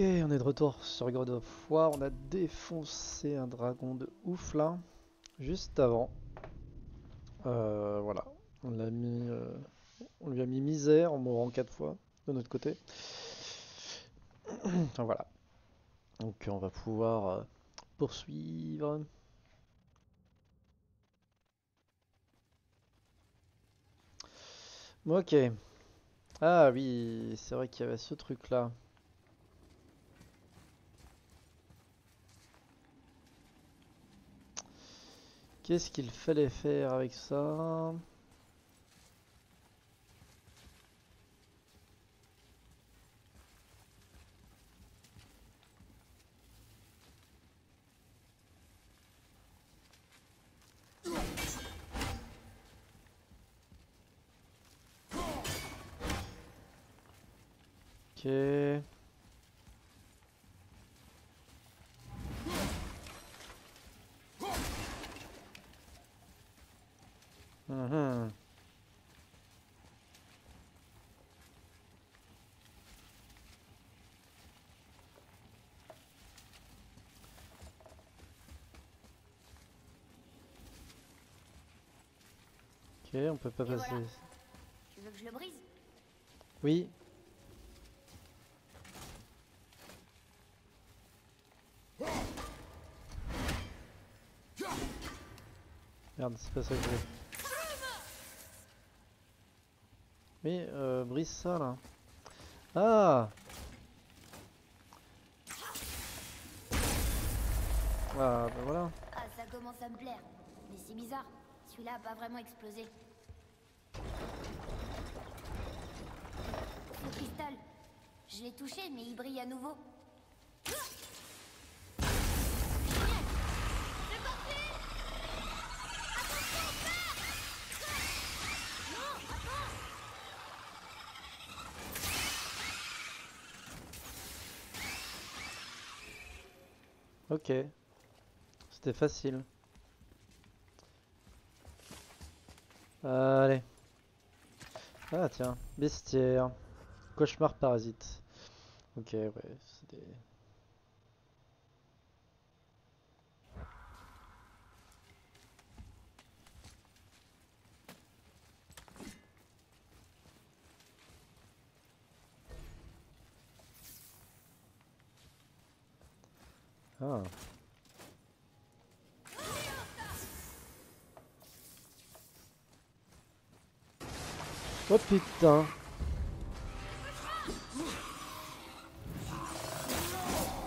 Ok, on est de retour sur God of War, on a défoncé un dragon de ouf là, juste avant. Voilà, on l'a mis, on lui a mis misère en mourant 4 fois de notre côté. Enfin voilà, donc on va pouvoir poursuivre. Ok, ah oui, c'est vrai qu'il y avait ce truc là. Qu'est-ce qu'il fallait faire avec ça? Ok. Ok, on peut pas passer. Voilà. Tu veux que je le brise? Oui. Merde, c'est pas ça que je voulais. Oui, brise ça là. Ah! Ah, bah voilà. Ah, ça commence à me plaire. Mais c'est bizarre, celui-là a pas vraiment explosé. Le cristal, je l'ai touché, mais il brille à nouveau. Ok, c'était facile. Allez. Ah tiens, bestiaire. Cauchemar parasite. Ok, ouais, c'est des... Ah. Oh putain.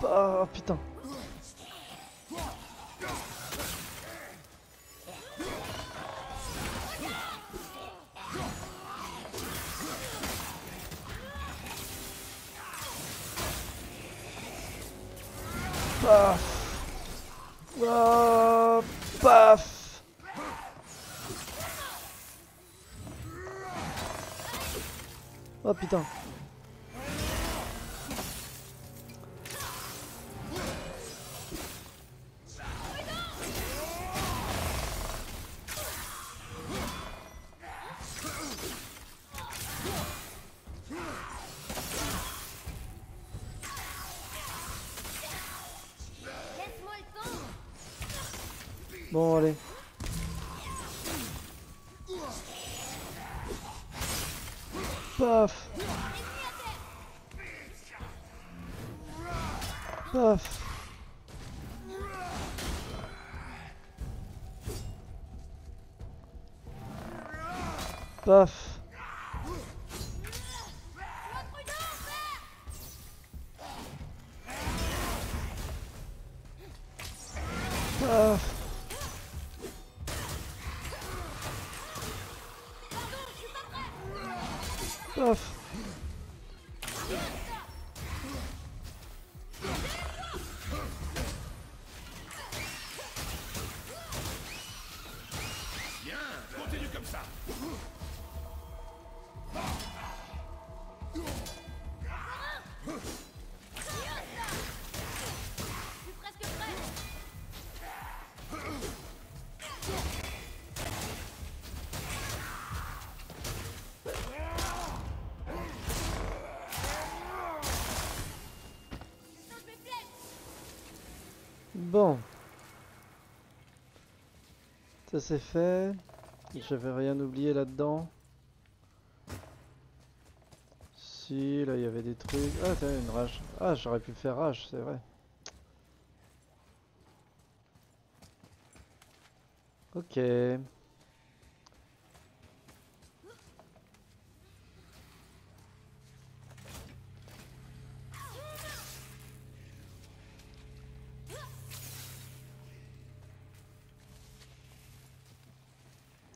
Oh putain. Paf. Oh putain. Bon, allez. Paf. Paf. Paf. Paf. Paf. Bien, continue comme ça. Bon. Ça c'est fait. J'avais rien oublié là-dedans. Si, là il y avait des trucs. Ah, t'as une rage. Ah, j'aurais pu faire rage, c'est vrai. Ok.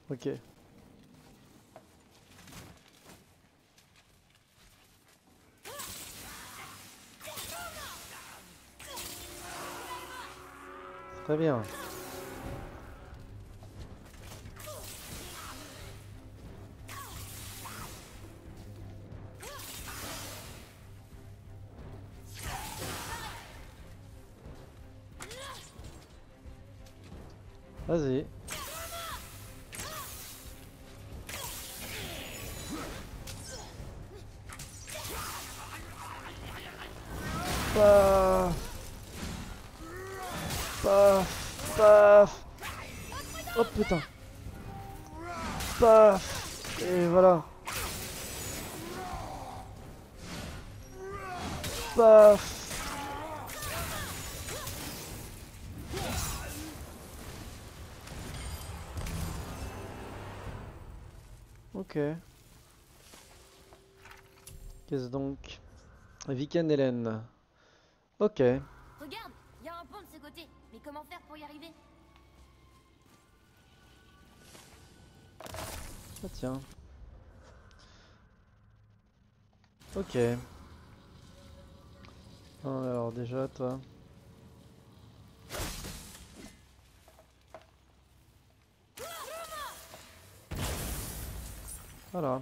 Ok. Très bien. Vas-y. Paf. Paf. Paf. Oh putain. Paf. Et voilà. Paf. Ok. Qu'est-ce donc? Weekend Hélène. Ok. Regarde, il y a un pont de ce côté, mais comment faire pour y arriver? Ah tiens. Ok. Alors déjà toi. Voilà.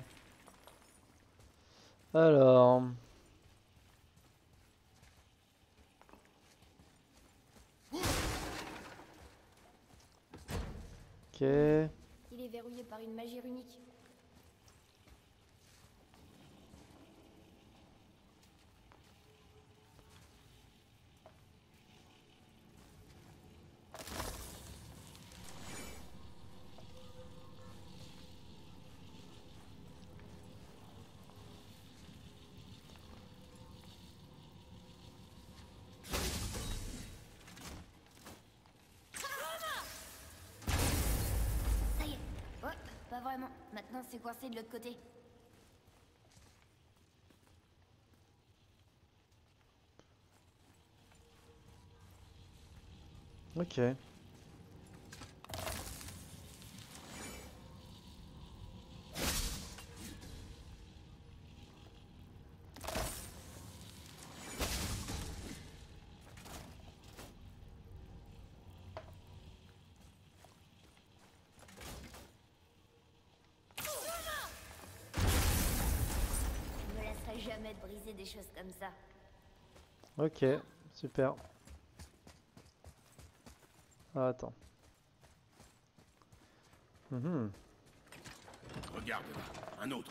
Alors... Ok. Il est verrouillé par une magie runique. Vraiment. Maintenant c'est coincé de l'autre côté. Ok. Jamais de briser des choses comme ça. Ok, super. Ah, attends. Regarde là, un autre.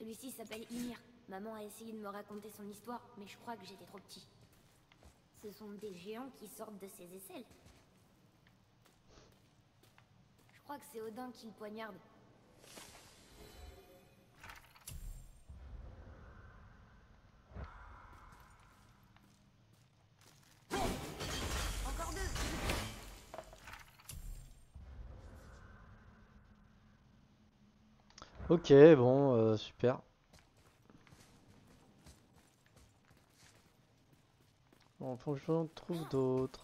Celui-ci s'appelle Mimir. Maman a essayé de me raconter son histoire, mais je crois que j'étais trop petit. Ce sont des géants qui sortent de ses aisselles. Je crois que c'est Odin qui le poignarde. Ok, bon, super. Bon, faut que j'en trouve d'autres.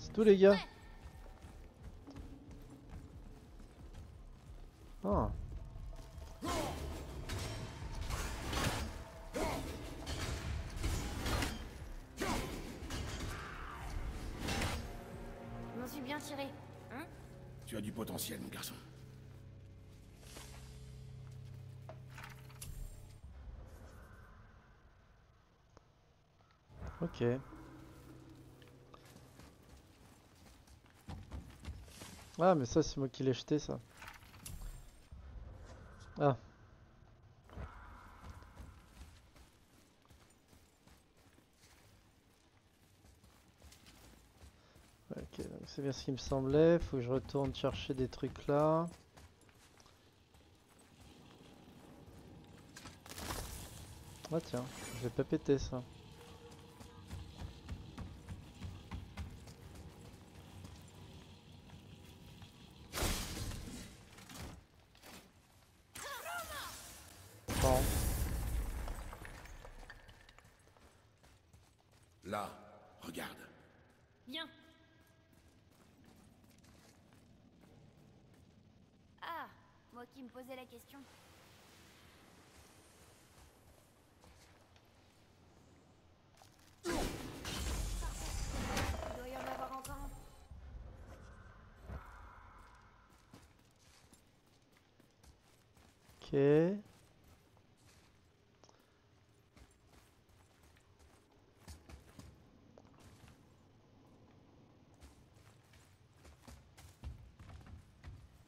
C'est tout les gars. Ah. bien tiré, hein? Tu as du potentiel, mon garçon. Ok. Ah, mais ça, c'est moi qui l'ai jeté, ça. Ah. Ok, donc c'est bien ce qui me semblait. Faut que je retourne chercher des trucs là. Ah tiens, je vais pas péter ça. Ok.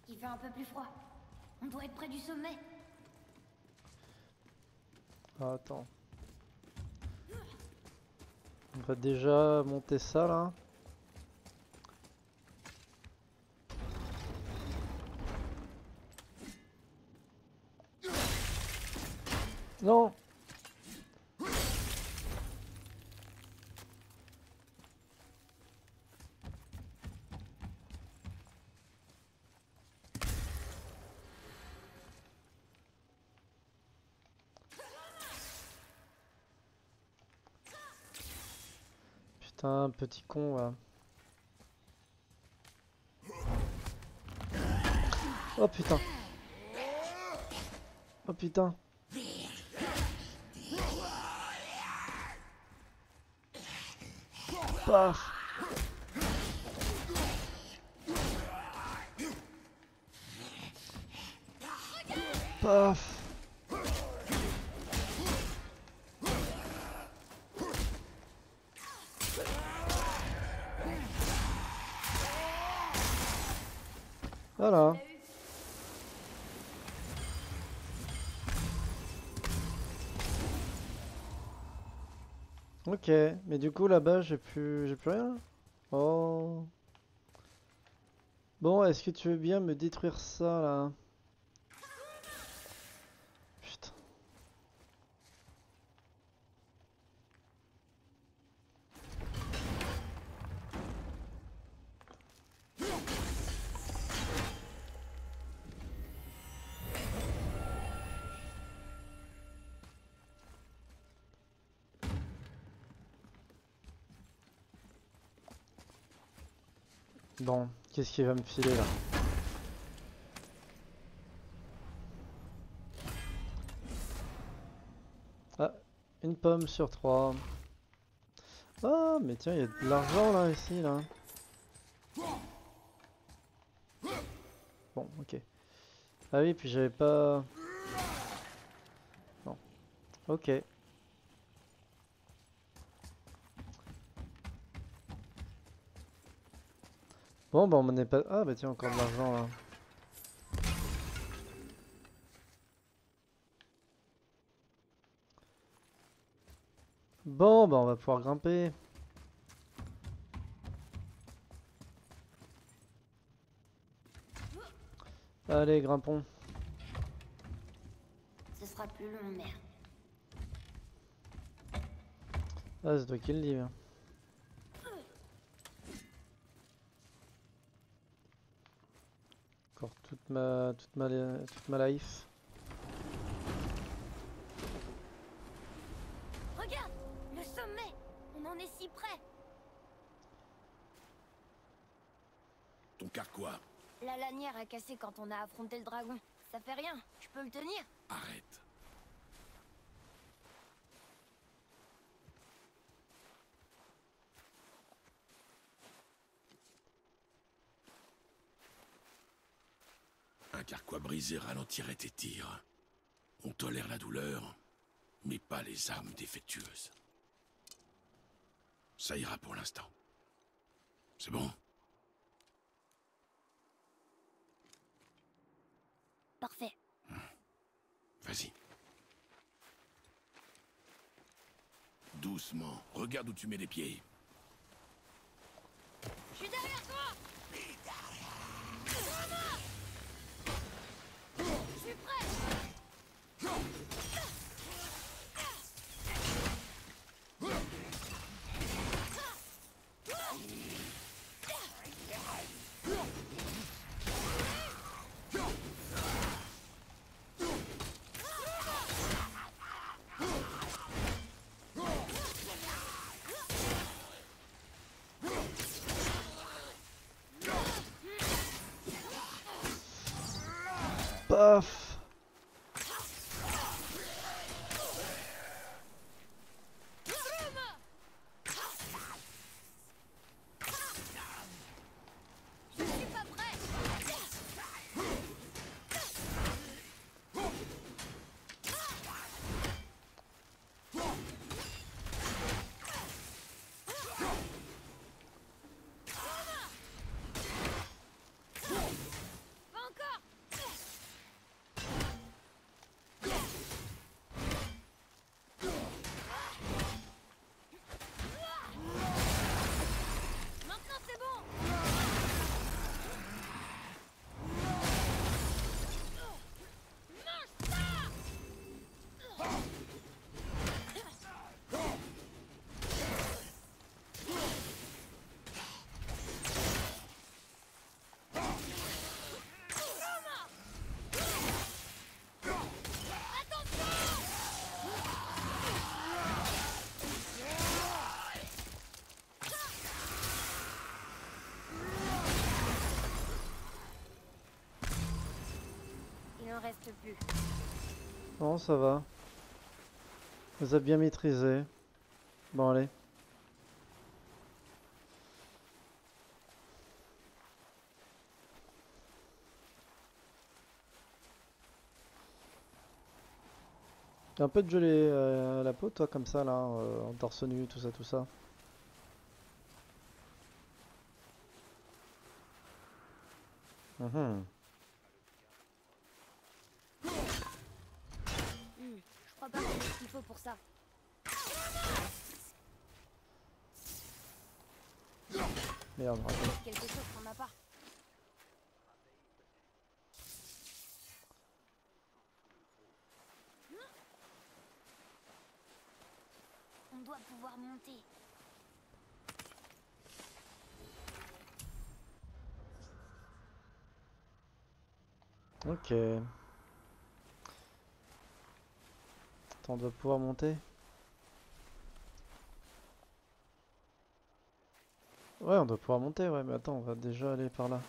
Il fait un peu plus froid. On doit être près du sommet. Ah, attends. On va déjà monter ça là. Non. Putain, petit con là. Oh putain. Oh putain. Paf. Paf. Voilà. Ok, mais du coup là-bas j'ai plus rien. Oh. Bon, est-ce que tu veux bien me détruire ça là? Putain. Bon, qu'est-ce qu'il va me filer là? Ah, une pomme sur 3. Ah, mais tiens, il y a de l'argent là, ici, là. Bon, ok. Ah oui, puis j'avais pas... Non. Ok. Bon bah on m'en est pas... Ah bah tiens, encore de l'argent là. Bon bah on va pouvoir grimper. Allez, grimpons. Ce sera plus long, merde. Ah, c'est toi qui le dis, hein. Toute ma life. Regarde, le sommet, on en est si près. Ton carquois. La lanière a cassé quand on a affronté le dragon. Ça fait rien, tu peux le tenir. Arrête. Un carquois brisé ralentirait tes tirs. On tolère la douleur, mais pas les armes défectueuses. Ça ira pour l'instant. C'est bon? Parfait. Vas-y. Doucement, regarde où tu mets les pieds. Je suis derrière toi! Je suis prêt! Paf. Je suis pas prêt. Reste plus. Non, ça va. Vous avez bien maîtrisé. Bon, allez. T'as un peu de gelé la peau, toi, comme ça, là, en torse nu, tout ça, tout ça. Pour ça. Merde, quelque chose qu'on n'a pas. On doit pouvoir monter. Ok. On doit pouvoir monter. Ouais, on doit pouvoir monter, ouais, mais attends, on va déjà aller par là.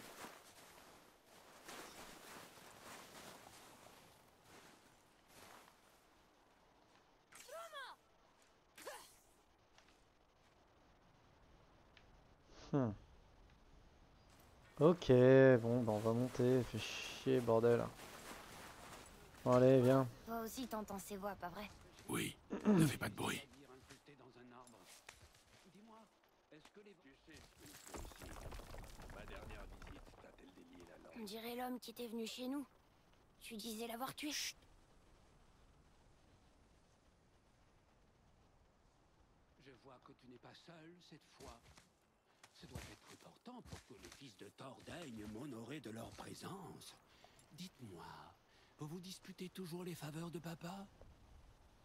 Ok, bon, bah on va monter, fait chier, bordel. Bon, allez, viens. Toi aussi t'entends ces voix, pas vrai? Oui, ne fais pas de bruit. Dis-moi, est-ce que les... Tu sais ce que c'est? Ma dernière visite, t'a-t-elle délié la langue? On dirait l'homme qui était venu chez nous. Tu disais l'avoir tué. Chut. Je vois que tu n'es pas seul cette fois. Ce doit être important pour que les fils de Thor daignent m'honorer de leur présence. Dites-moi... Vous disputez toujours les faveurs de papa?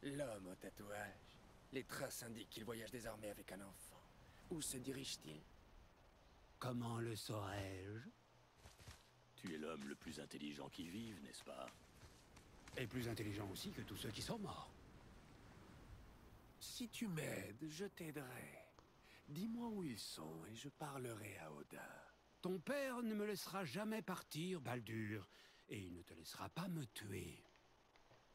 L'homme au tatouage. Les traces indiquent qu'il voyage désormais avec un enfant. Où se dirige-t-il? Comment le saurais-je? Tu es l'homme le plus intelligent qui vive, n'est-ce pas? Et plus intelligent aussi que tous ceux qui sont morts. Si tu m'aides, je t'aiderai. Dis-moi où ils sont et je parlerai à Odin. Ton père ne me laissera jamais partir, Baldur. Et il ne te laissera pas me tuer.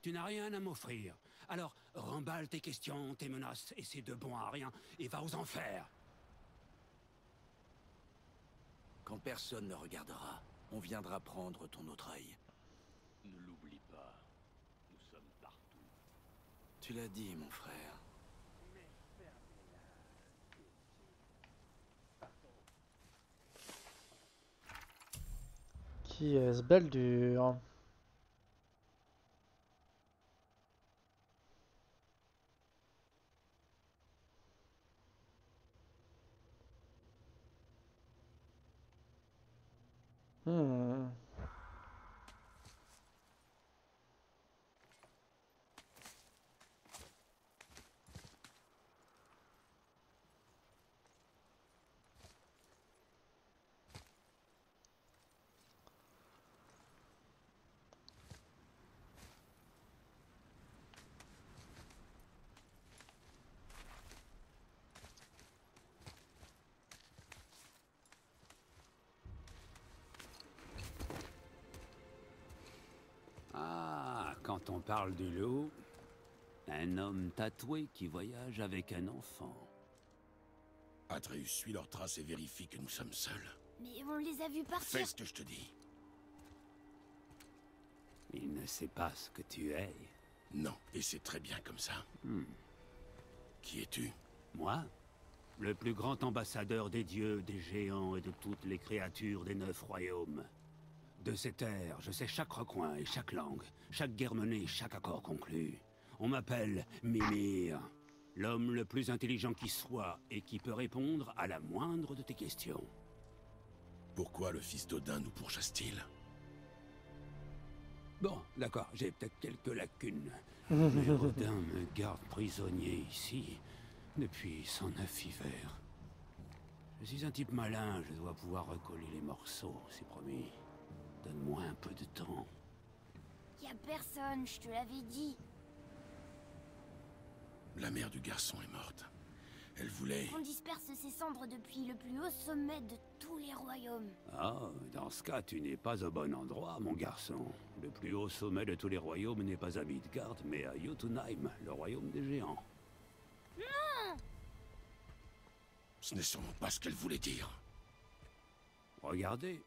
Tu n'as rien à m'offrir. Alors, remballe tes questions, tes menaces, et c'est de bon à rien, et va aux enfers. Quand personne ne regardera, on viendra prendre ton autre œil. Ne l'oublie pas. Nous sommes partout. Tu l'as dit, mon frère. Mais fermez-la. Qui est ce Baldur ? Quand on parle du loup, un homme tatoué qui voyage avec un enfant. Atreus, suis leurs traces et vérifie que nous sommes seuls. Mais on les a vus partir. Fais ce que je te dis. Il ne sait pas ce que tu es. Non, et c'est très bien comme ça. Qui es-tu? Moi? Le plus grand ambassadeur des dieux, des géants et de toutes les créatures des 9 royaumes. De ces terres, je sais chaque recoin et chaque langue, chaque guerre menée, chaque accord conclu. On m'appelle Mimir, l'homme le plus intelligent qui soit et qui peut répondre à la moindre de tes questions. Pourquoi le fils d'Odin nous pourchasse-t-il? Bon, d'accord, j'ai peut-être quelques lacunes. Mais Odin me garde prisonnier ici depuis 109 hivers. Je suis un type malin, je dois pouvoir recoller les morceaux, c'est promis. Donne-moi un peu de temps. Y a personne, je te l'avais dit. La mère du garçon est morte. Elle voulait... On disperse ses cendres depuis le plus haut sommet de tous les royaumes. Ah, dans ce cas, tu n'es pas au bon endroit, mon garçon. Le plus haut sommet de tous les royaumes n'est pas à Midgard, mais à Jotunheim, le royaume des géants. Non! Ce n'est sûrement pas ce qu'elle voulait dire. Regardez.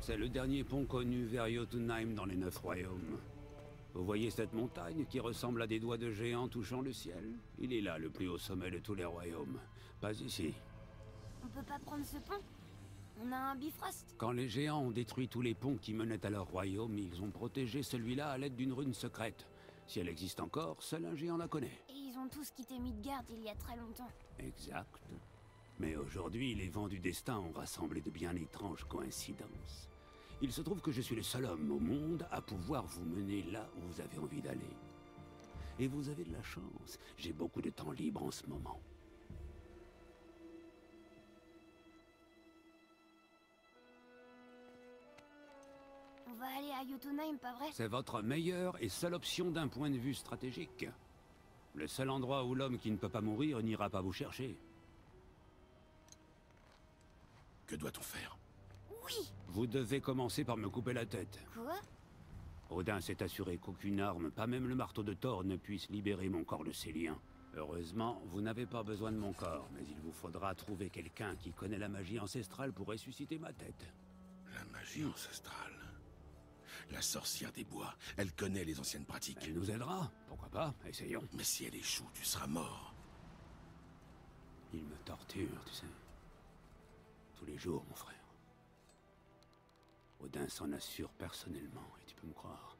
C'est le dernier pont connu vers Jotunheim dans les 9 royaumes. Vous voyez cette montagne qui ressemble à des doigts de géants touchant le ciel? Il est là, le plus haut sommet de tous les royaumes. Pas ici. On peut pas prendre ce pont? On a un Bifrost? Quand les géants ont détruit tous les ponts qui menaient à leur royaume, ils ont protégé celui-là à l'aide d'une rune secrète. Si elle existe encore, seul un géant la connaît. Et ils ont tous quitté Midgard il y a très longtemps. Exact. Mais aujourd'hui, les vents du destin ont rassemblé de bien étranges coïncidences. Il se trouve que je suis le seul homme au monde à pouvoir vous mener là où vous avez envie d'aller. Et vous avez de la chance, j'ai beaucoup de temps libre en ce moment. On va aller à Jotunheim, pas vrai? C'est votre meilleure et seule option d'un point de vue stratégique. Le seul endroit où l'homme qui ne peut pas mourir n'ira pas vous chercher. Que doit-on faire? Oui! Vous devez commencer par me couper la tête. Quoi? Odin s'est assuré qu'aucune arme, pas même le marteau de Thor, ne puisse libérer mon corps de ses liens. Heureusement, vous n'avez pas besoin de mon corps, mais il vous faudra trouver quelqu'un qui connaît la magie ancestrale pour ressusciter ma tête. La magie ancestrale? La sorcière des bois, elle connaît les anciennes pratiques. Elle nous aidera, pourquoi pas, essayons. Mais si elle échoue, tu seras mort. Il me torture, tu sais. Tous les jours, mon frère. Odin s'en assure personnellement, et tu peux me croire,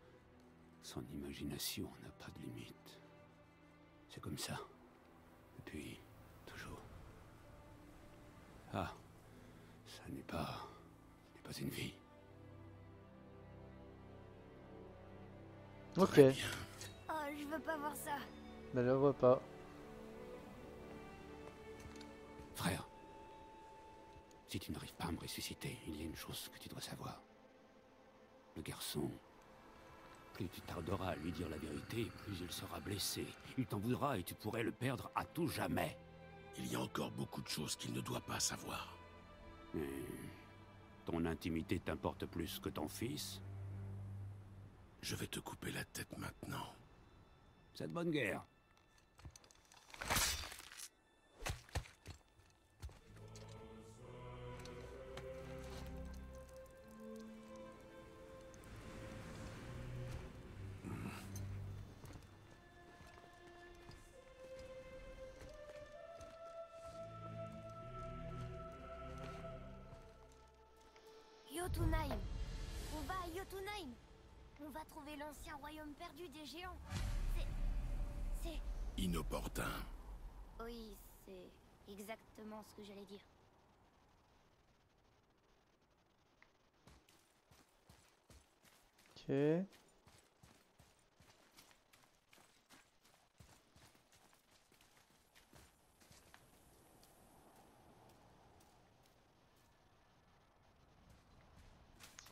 son imagination n'a pas de limite. C'est comme ça, depuis toujours. Ah, ça n'est pas une vie. Ok. Oh, je veux pas voir ça. Ben, je vois pas. Frère. Si tu n'arrives pas à me ressusciter, il y a une chose que tu dois savoir. Le garçon, plus tu tarderas à lui dire la vérité, plus il sera blessé. Il t'en voudra et tu pourrais le perdre à tout jamais. Il y a encore beaucoup de choses qu'il ne doit pas savoir. Ton intimité t'importe plus que ton fils? Je vais te couper la tête maintenant. C'est de bonne guerre. Jotunheim. On va à Jotunheim. On va trouver l'ancien royaume perdu des géants. C'est... inopportun. Oui, c'est exactement ce que j'allais dire. Ok.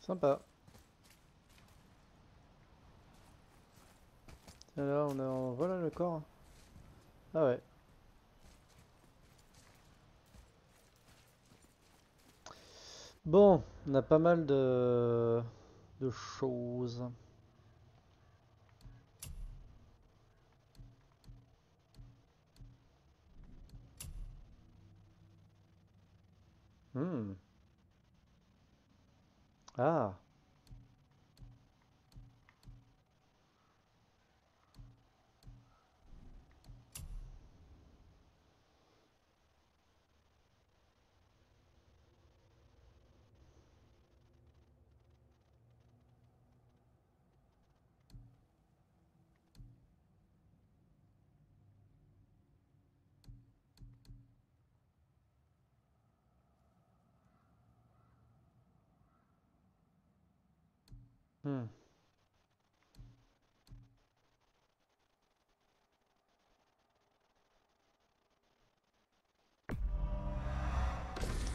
Sympa. Et là, on a... voilà le corps. Ah ouais. Bon, on a pas mal de choses. Ah.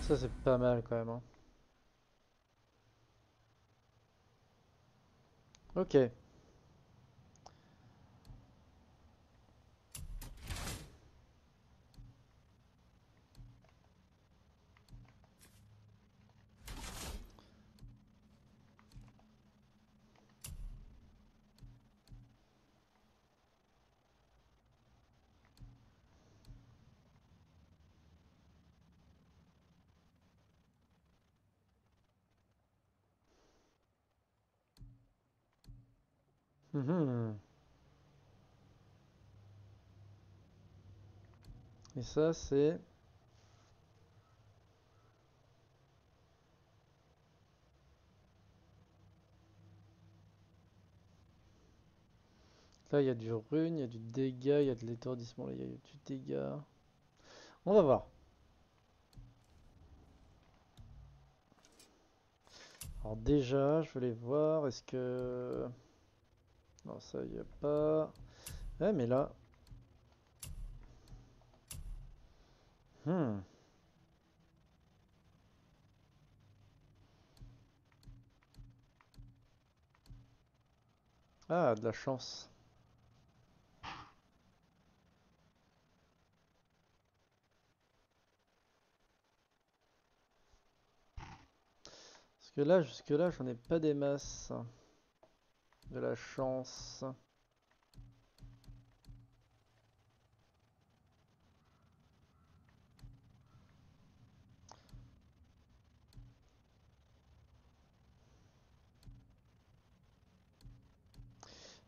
Ça c'est pas mal quand même, hein. Ok. Et ça c'est... Là il y a du rune, il y a du dégât, il y a de l'étourdissement, il y a du dégât. On va voir. Alors déjà, je voulais voir, est-ce que... Non, ça y a pas... Ouais, mais là... Ah, de la chance. Parce que là, jusque-là, j'en ai pas des masses. De la chance.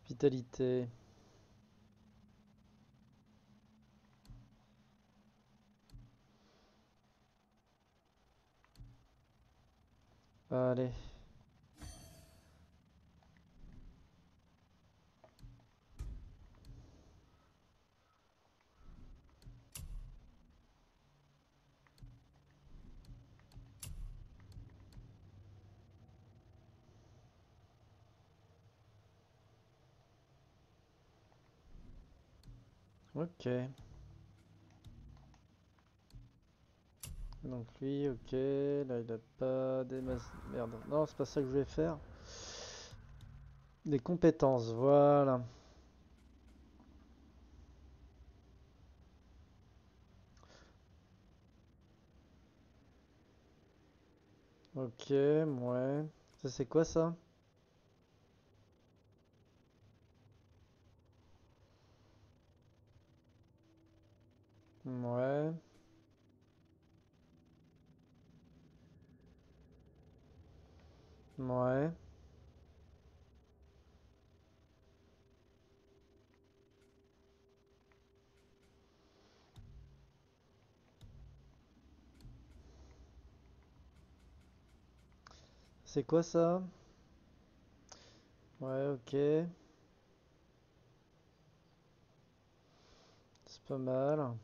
Vitalité. Allez. Ok. Donc lui, ok, là il a pas des masses... Merde, non c'est pas ça que je voulais faire. Des compétences, voilà. Ok, ouais. Ça c'est quoi ça? Ouais. Ouais. C'est quoi ça? Ouais, ok. C'est pas mal.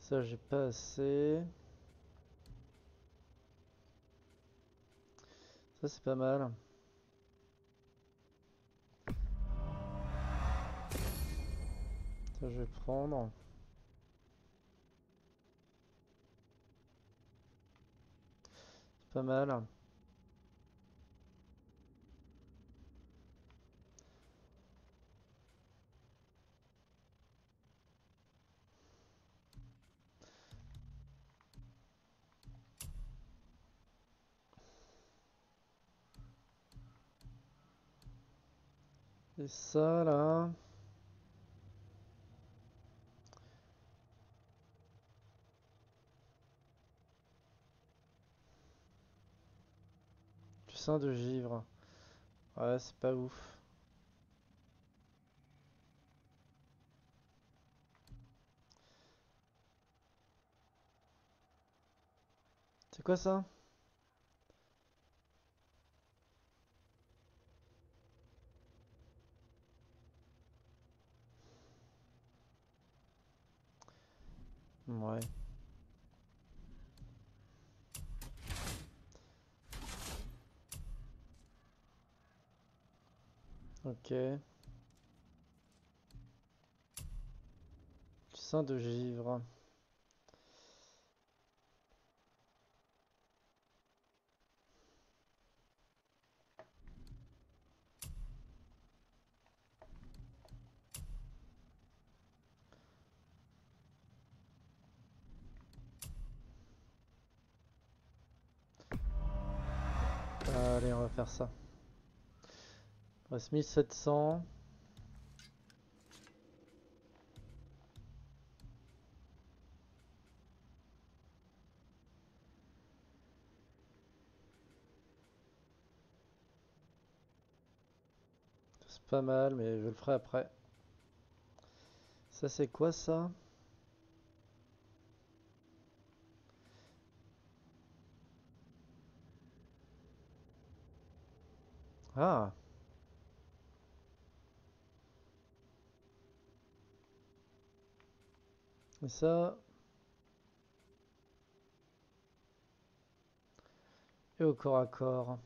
Ça, j'ai pas assez. Ça, c'est pas mal. Ça, je vais prendre. C'est pas mal. Et ça là, du sein de givre, ouais c'est pas ouf. C'est quoi ça? Ouais. Ok. Du sein de givre. Allez, on va faire ça. Il reste 1700. C'est pas mal, mais je le ferai après. Ça, c'est quoi ça? Ah. Et ça. Et au corps à corps.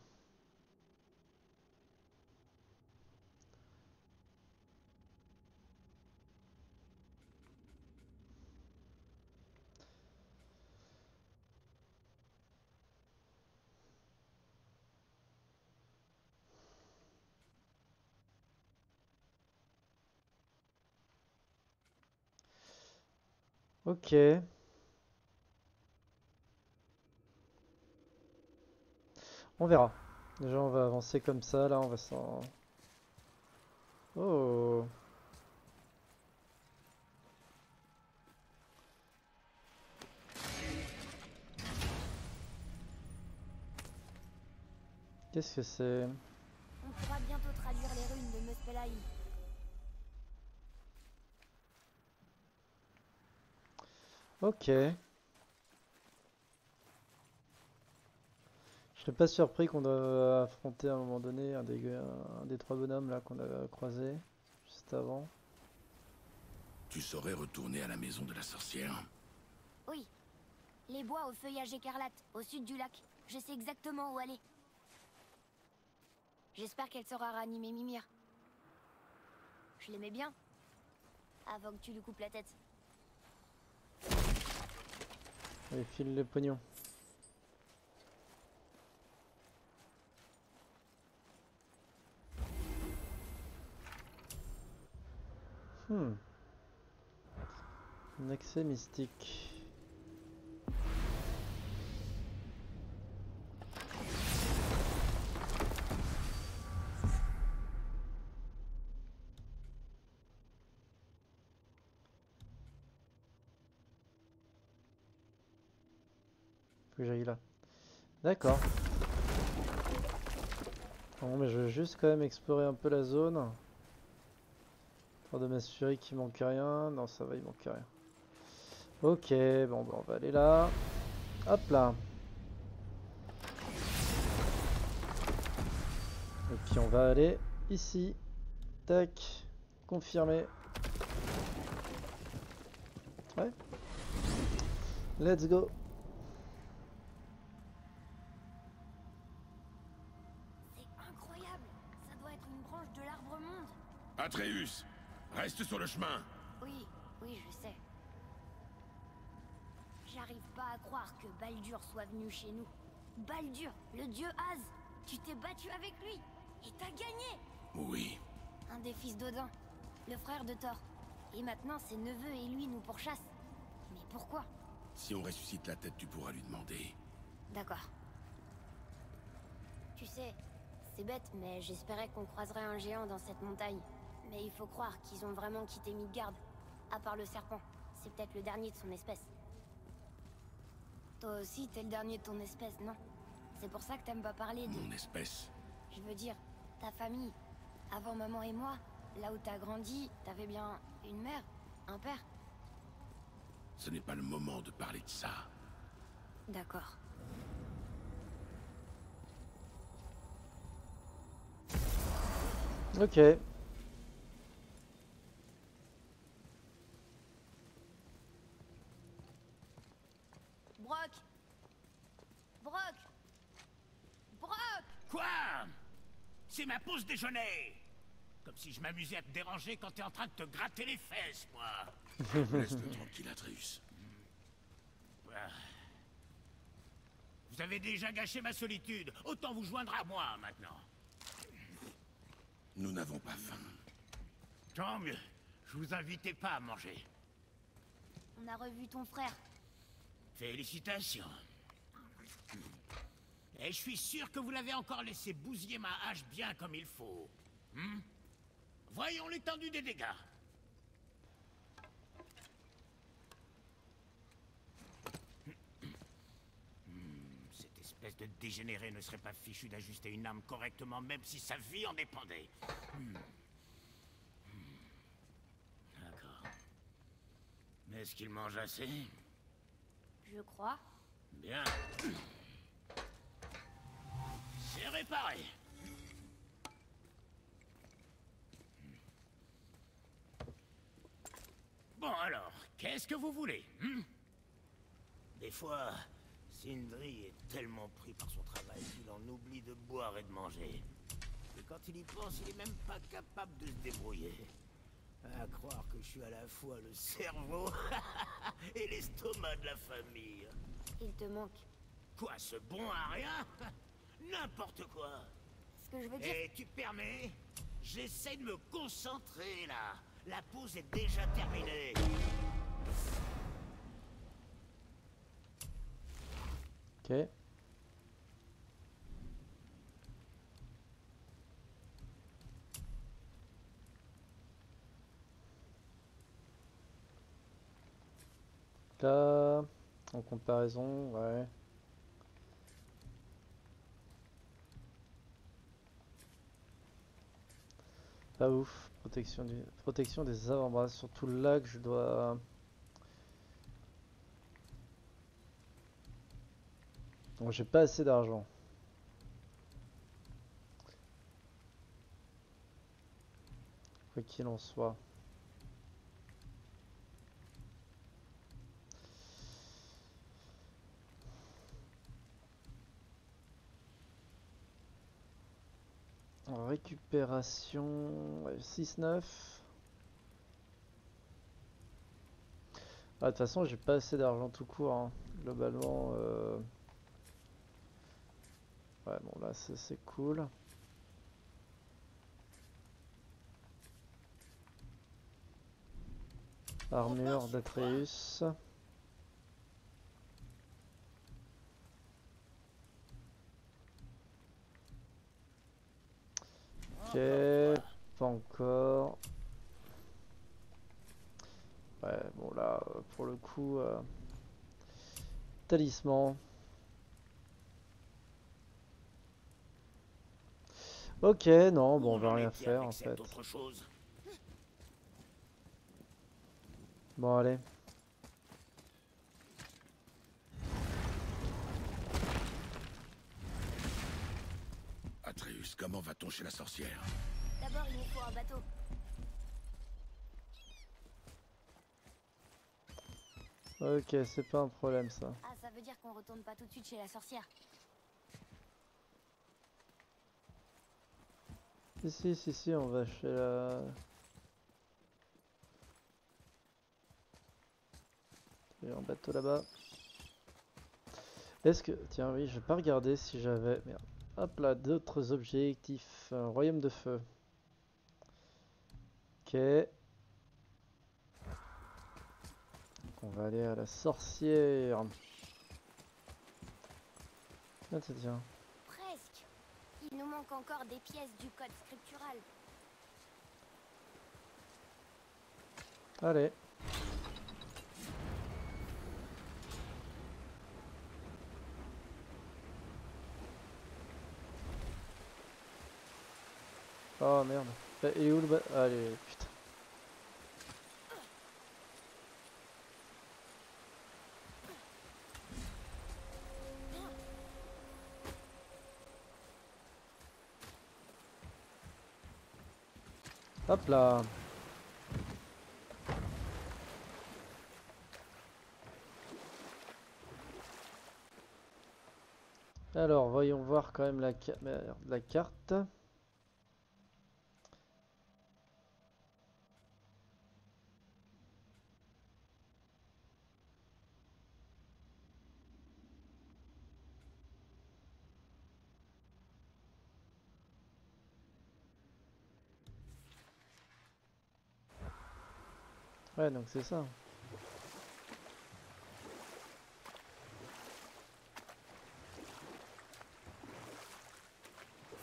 Ok. On verra. Déjà on va avancer comme ça, là on va s'en... Oh. Qu'est-ce que c'est? On pourra bientôt traduire les runes de Muspelheim. Ok. Je serais pas surpris qu'on doit affronter à un moment donné un des trois bonhommes là qu'on a croisé juste avant. Tu saurais retourner à la maison de la sorcière? Oui. Les bois au feuillage écarlate, au sud du lac. Je sais exactement où aller. J'espère qu'elle saura ranimer Mimir. Je l'aimais bien. Avant que tu lui coupes la tête. Allez, file le pognon. Un accès mystique. Que j'aille là. D'accord. Bon mais je veux juste quand même explorer un peu la zone. Pour de m'assurer qu'il manque rien. Non, ça va, il manque rien. Ok, bon, bah, on va aller là. Hop là. Et puis on va aller ici. Tac. Confirmé. Ouais. Let's go. C'est incroyable. Ça doit être une branche de l'arbre monde. Atreus, reste sur le chemin. Oui, oui, je sais. J'arrive pas à croire que Baldur soit venu chez nous. Baldur, le dieu Az. Tu t'es battu avec lui. Et t'as gagné! Oui. Un des fils d'Odin, le frère de Thor. Et maintenant ses neveux et lui nous pourchassent. Mais pourquoi? Si on ressuscite la tête, tu pourras lui demander. D'accord. Tu sais, c'est bête, mais j'espérais qu'on croiserait un géant dans cette montagne. Mais il faut croire qu'ils ont vraiment quitté Midgard. À part le serpent, c'est peut-être le dernier de son espèce. Toi aussi, t'es le dernier de ton espèce, non? C'est pour ça que t'aimes pas parler de... Mon espèce? Je veux dire, ta famille. Avant maman et moi, là où t'as grandi, t'avais bien une mère, un père. Ce n'est pas le moment de parler de ça. D'accord. Ok. Brock. Quoi? C'est ma pause déjeuner. Comme si je m'amusais à te déranger quand t'es en train de te gratter les fesses, moi. Laisse-le tranquille, Atreus. Vous avez déjà gâché ma solitude. Autant vous joindre à moi, maintenant. Nous n'avons pas faim. Tant mieux. Je vous invitais pas à manger. On a revu ton frère. Félicitations. Et je suis sûr que vous l'avez encore laissé bousiller ma hache bien comme il faut. Hmm? Voyons l'étendue des dégâts. Cette espèce de dégénéré ne serait pas fichu d'ajuster une arme correctement, même si sa vie en dépendait. D'accord. Mais est-ce qu'il mange assez? Je crois. Bien. C'est réparé. Bon alors, qu'est-ce que vous voulez, hein? Des fois, Sindri est tellement pris par son travail qu'il en oublie de boire et de manger. Et quand il y pense, il est même pas capable de se débrouiller. À croire que je suis à la fois le cerveau et l'estomac de la famille. Il te manque. Quoi, ce bon à rien? N'importe quoi. Ce que je veux dire... Et tu permets? J'essaie de me concentrer, là. La pause est déjà terminée. Ok. Là, en comparaison, ouais. Pas ouf, protection des avant-bras, surtout là que je dois... Donc j'ai pas assez d'argent. Quoi qu'il en soit. Récupération 6-9. Ah, de toute façon, j'ai pas assez d'argent tout court. Hein. Globalement, ouais, bon, là, c'est cool. Armure d'Atreus. Ok, pas encore. Ouais, bon là, pour le coup, talisman. Ok, non, bon, on va rien faire en fait. Bon, allez. Atreus, comment va-t-on chez la sorcière? D'abord, il nous faut un bateau. Ok, c'est pas un problème ça. Ah, ça veut dire qu'on retourne pas tout de suite chez la sorcière. Si, on va chez la... Il y a un bateau là-bas. Est-ce que... Tiens, oui, j'ai pas regardé si j'avais... Merde. Hop là, d'autres objectifs. Royaume de feu. Ok. On va aller à la sorcière. Ah, tiens. Presque. Il nous manque encore des pièces du code scriptural. Allez. Oh merde. Et où le bas? Allez, putain. Hop là. Alors, voyons voir quand même la carte. Ouais, donc c'est ça.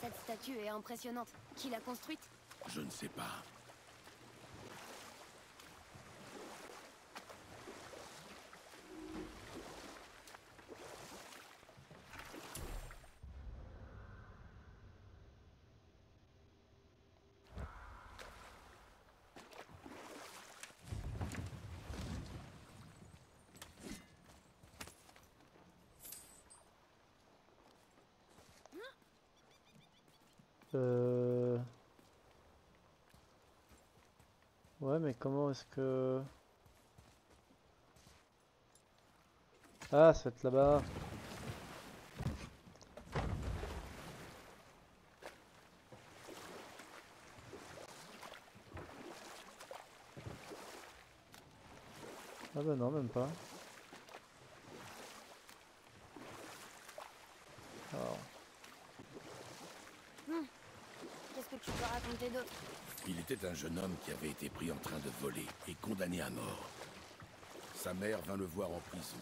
Cette statue est impressionnante. Qui l'a construite? Je ne sais pas. Ouais, mais comment est-ce que... Ah, ça va être là-bas. Ah bah non, même pas. Alors... Tu peux raconter d'autres. Il était un jeune homme qui avait été pris en train de voler et condamné à mort. Sa mère vint le voir en prison.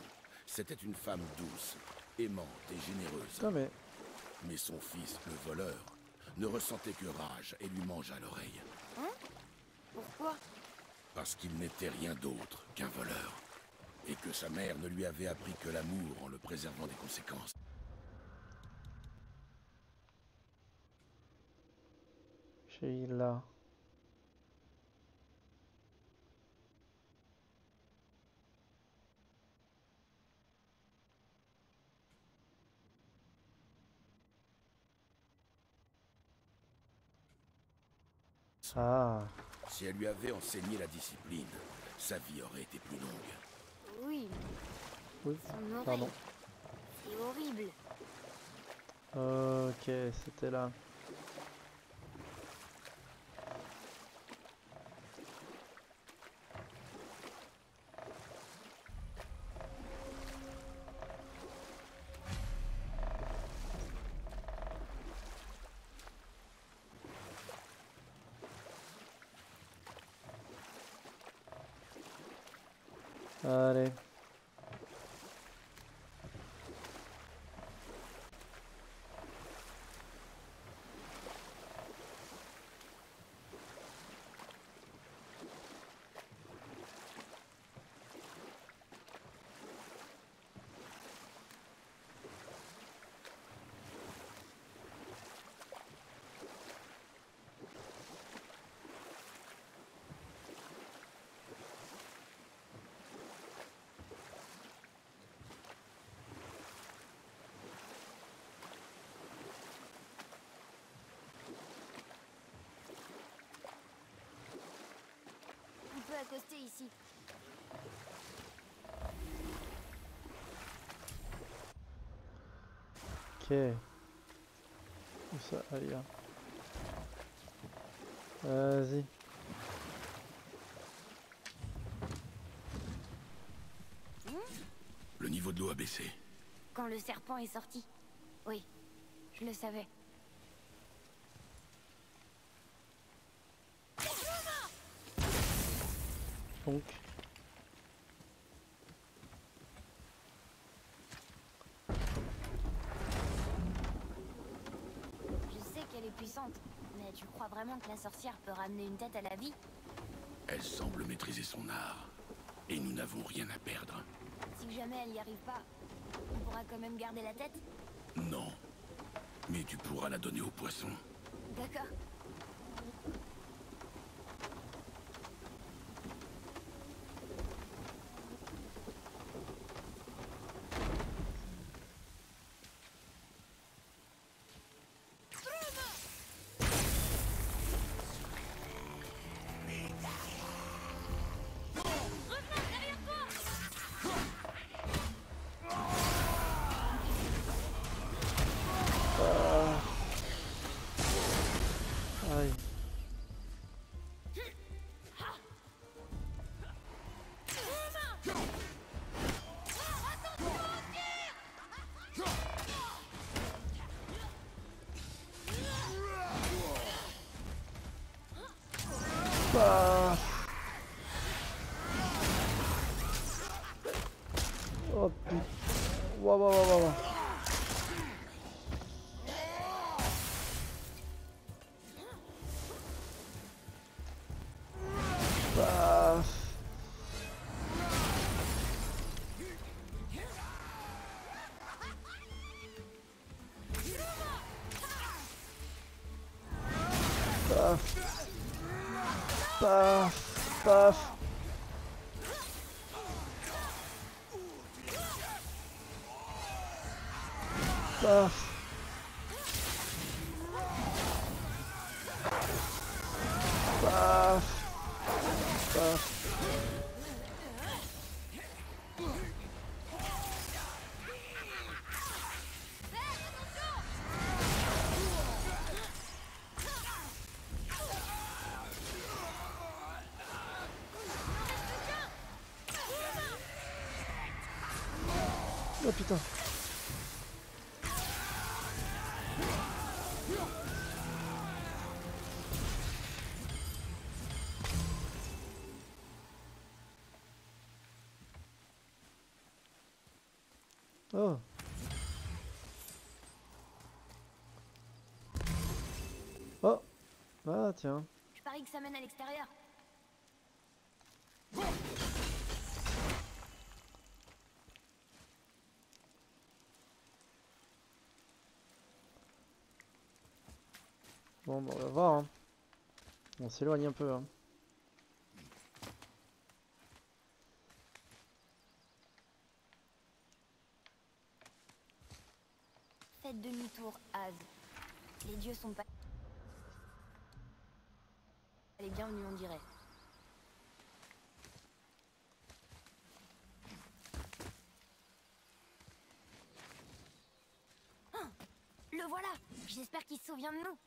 C'était une femme douce, aimante et généreuse. Non mais... son fils, le voleur, ne ressentait que rage et lui mangea l'oreille. Hein? Pourquoi? Parce qu'il n'était rien d'autre qu'un voleur. Et que sa mère ne lui avait appris que l'amour en le préservant des conséquences. Là. Ah. Si elle lui avait enseigné la discipline, sa vie aurait été plus longue. Oui. Oui. Pardon. C'est horrible. Ok, c'était là. Allez. accoster ici. Ok. Où ça? Allez là. Vas-y. Le niveau de l'eau a baissé. Quand le serpent est sorti. Oui, je le savais. Donc. Je sais qu'elle est puissante, mais tu crois vraiment que la sorcière peut ramener une tête à la vie? Elle semble maîtriser son art, et nous n'avons rien à perdre. Si jamais elle n'y arrive pas, on pourra quand même garder la tête? Non, mais tu pourras la donner au poisson. D'accord. Oh putain. Wow, wow, wow, wow. Oh putain. Oh. Oh. Ah tiens. Je parie que ça mène à l'extérieur. Bon, on va voir, hein. On s'éloigne un peu, hein. Faites demi-tour, Az. Les dieux sont pas... Elle est bienvenue, on dirait. Ah, le voilà. J'espère qu'il se souvient de nous.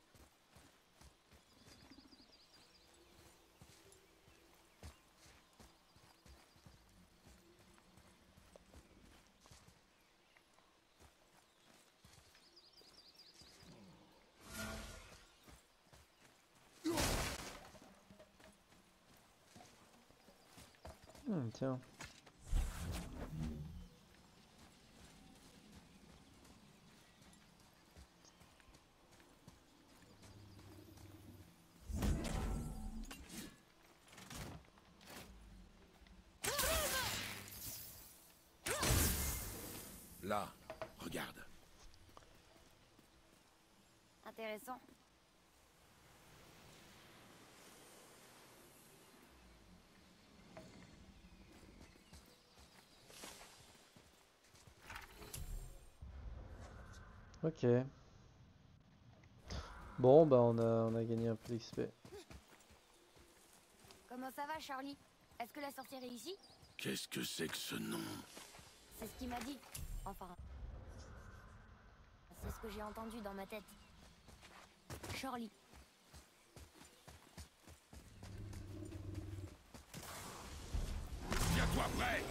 Tiens. Là, regarde. Intéressant. Ok. Bon bah on a gagné un peu d'XP. Comment ça va Charlie? Est-ce que la sorcière est ici? Qu'est-ce que c'est que ce nom? C'est ce qu'il m'a dit. Enfin... c'est ce que j'ai entendu dans ma tête. Shirley. Tiens-toi prêt!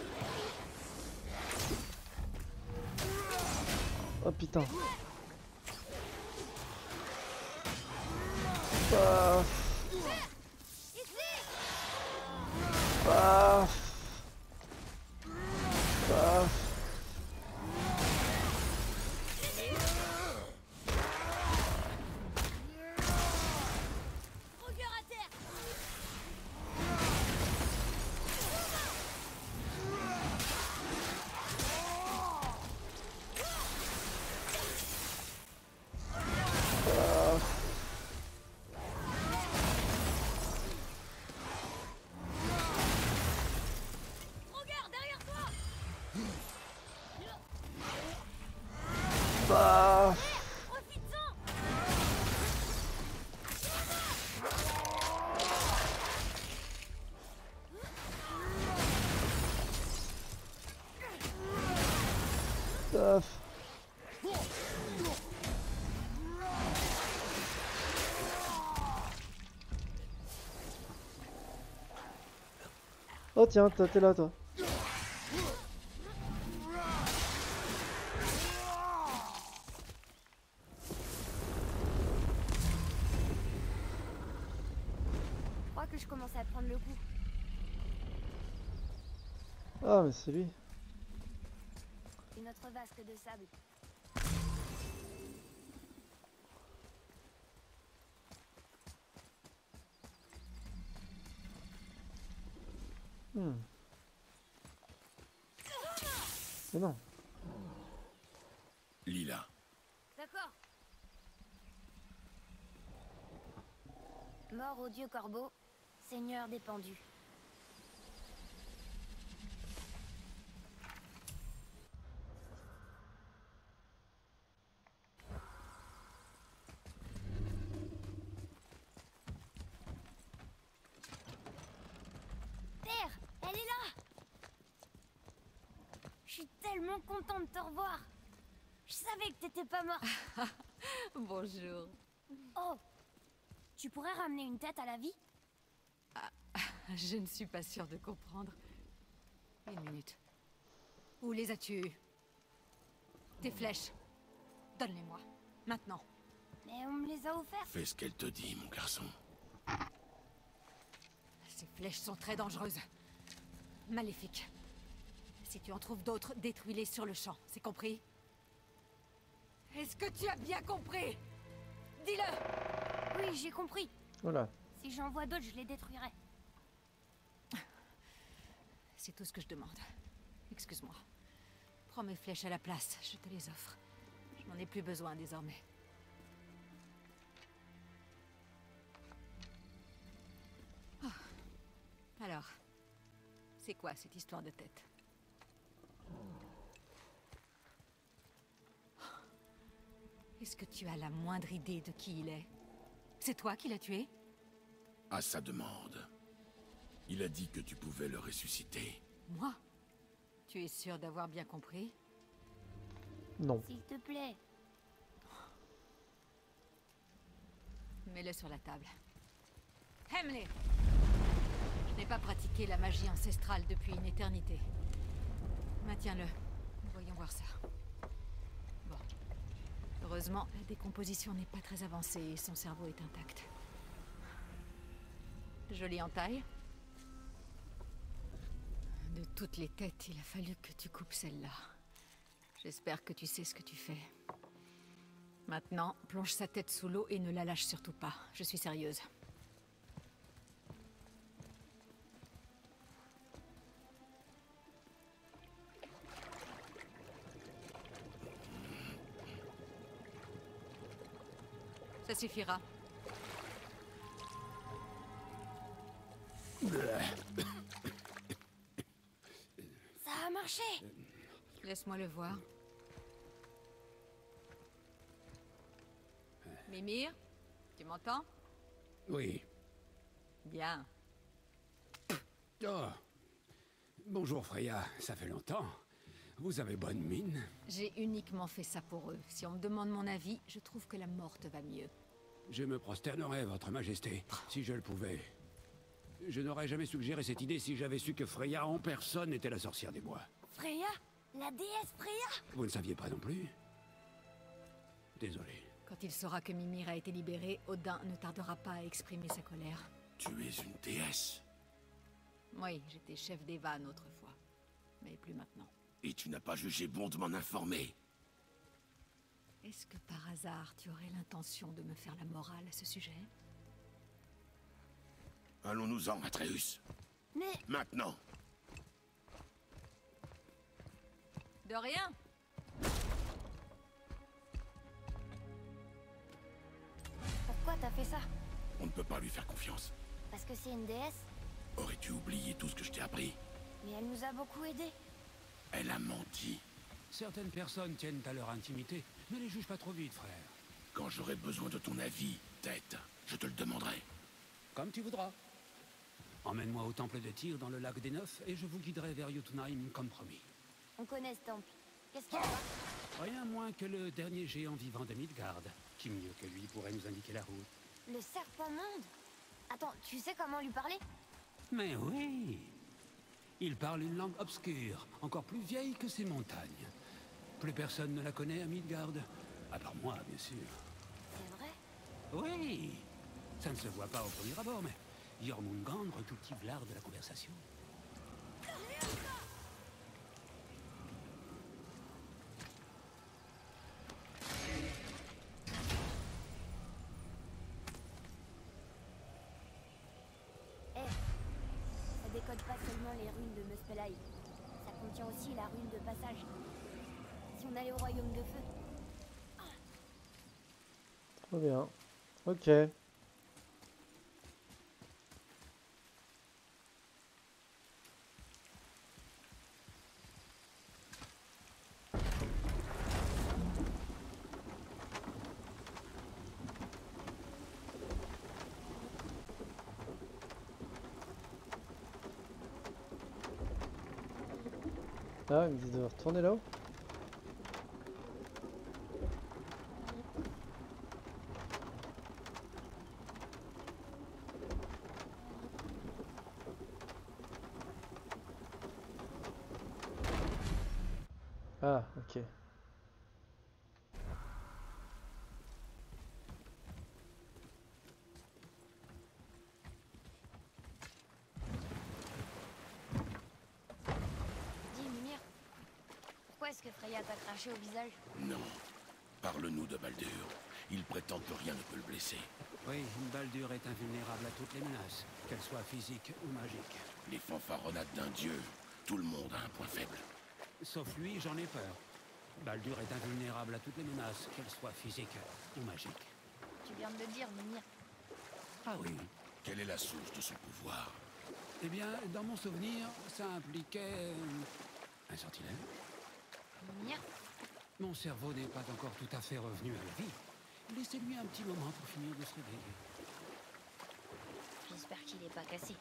Oh putain. Paf. Paf. Paf. Oh tiens, t'es là toi. Je crois que je commence à prendre le coup. Ah mais c'est lui. Une autre vasque de sable. Mais non. Lila. D'accord. Mort au dieu corbeau, seigneur des pendus. Content de te revoir. Je savais que t'étais pas mort. Bonjour. Oh, tu pourrais ramener une tête à la vie? Je ne suis pas sûre de comprendre. Une minute. Où les as-tu eues? Tes flèches. Donne-les-moi. Maintenant. Mais on me les a offertes. Fais ce qu'elle te dit, mon garçon. Ces flèches sont très dangereuses. Maléfiques. Si tu en trouves d'autres, détruis-les sur le champ, c'est compris? Est-ce que tu as bien compris? Dis-le! Oui, j'ai compris. Voilà. Si j'en vois d'autres, je les détruirai. C'est tout ce que je demande. Excuse-moi. Prends mes flèches à la place, je te les offre. Je n'en ai plus besoin désormais. Oh. Alors, c'est quoi cette histoire de tête? Est-ce que tu as la moindre idée de qui il est? C'est toi qui l'as tué? À sa demande. Il a dit que tu pouvais le ressusciter. Moi? Tu es sûr d'avoir bien compris? Non. S'il te plaît. Mets-le sur la table. Hemley! Je n'ai pas pratiqué la magie ancestrale depuis une éternité. Maintiens-le. Voyons voir ça. Bon. Heureusement, la décomposition n'est pas très avancée et son cerveau est intact. Jolie entaille. De toutes les têtes, il a fallu que tu coupes celle-là. J'espère que tu sais ce que tu fais. Maintenant, plonge sa tête sous l'eau et ne la lâche surtout pas. Je suis sérieuse. Ça suffira. Ça a marché. Laisse-moi le voir. Mimir, tu m'entends? Oui. Bien. Oh. Bonjour Freya, ça fait longtemps. Vous avez bonne mine. J'ai uniquement fait ça pour eux. Si on me demande mon avis, je trouve que la morte va mieux. Je me prosternerais, votre majesté, si je le pouvais. Je n'aurais jamais suggéré cette idée si j'avais su que Freya en personne était la sorcière des bois. Freya? La déesse Freya? Vous ne saviez pas non plus? Désolé. Quand il saura que Mimir a été libéré, Odin ne tardera pas à exprimer sa colère. Tu es une déesse? Oui, j'étais chef des vannes autrefois, mais plus maintenant. Et tu n'as pas jugé bon de m'en informer? Est-ce que par hasard, tu aurais l'intention de me faire la morale à ce sujet? Allons-nous-en, Atreus. Mais... Maintenant. De rien. Pourquoi t'as fait ça? On ne peut pas lui faire confiance. Parce que c'est une déesse? Aurais-tu oublié tout ce que je t'ai appris? Mais elle nous a beaucoup aidés. Elle a menti. Certaines personnes tiennent à leur intimité. Ne les juge pas trop vite, frère. Quand j'aurai besoin de ton avis, tête, je te le demanderai. Comme tu voudras. Emmène-moi au temple de Tyr dans le lac des Neufs et je vous guiderai vers Jotunheim comme promis. On connaît ce temple. Qu'est-ce qu'il y a? Rien moins que le dernier géant vivant de Midgard. Qui mieux que lui pourrait nous indiquer la route? Le serpent monde? Attends, tu sais comment lui parler? Mais oui. Il parle une langue obscure, encore plus vieille que ces montagnes. Plus personne ne la connaît à Midgard. À part moi, bien sûr. C'est vrai? Oui. Ça ne se voit pas au premier abord, mais... Jörmungandr cultive l'art de la conversation. Eh, ça décode pas seulement les ruines de Muspelheim. Ça contient aussi la ruine de passage. Si on allait au royaume de feu... Trop bien. Ok. Ah, ils doivent retourner là-haut. Ah, ok. Freya t'a craché au visage? Non. Parle-nous de Baldur. Il prétend que rien ne peut le blesser. Oui, Baldur est invulnérable à toutes les menaces, qu'elles soient physiques ou magiques. Les fanfaronnades d'un dieu. Tout le monde a un point faible. Sauf lui, j'en ai peur. Baldur est invulnérable à toutes les menaces, qu'elles soient physiques ou magiques. Tu viens de le dire, Mimir. Ah oui. Quelle est la source de son pouvoir? Eh bien, dans mon souvenir, ça impliquait... un sortilège. Mimir? Mon cerveau n'est pas encore tout à fait revenu à la vie. Laissez-lui un petit moment pour finir de se réveiller. J'espère qu'il n'est pas cassé.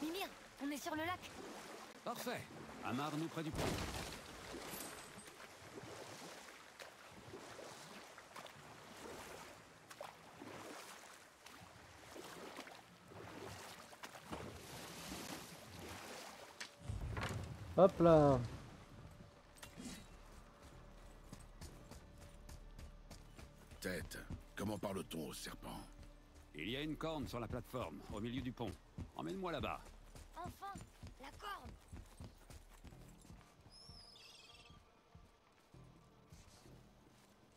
Mimir, on est sur le lac. Parfait. Amarre-nous près du pont. Hop là. Tête, comment parle-t-on au serpent? Il y a une corne sur la plateforme, au milieu du pont. Emmène-moi là-bas. Enfin, la corne.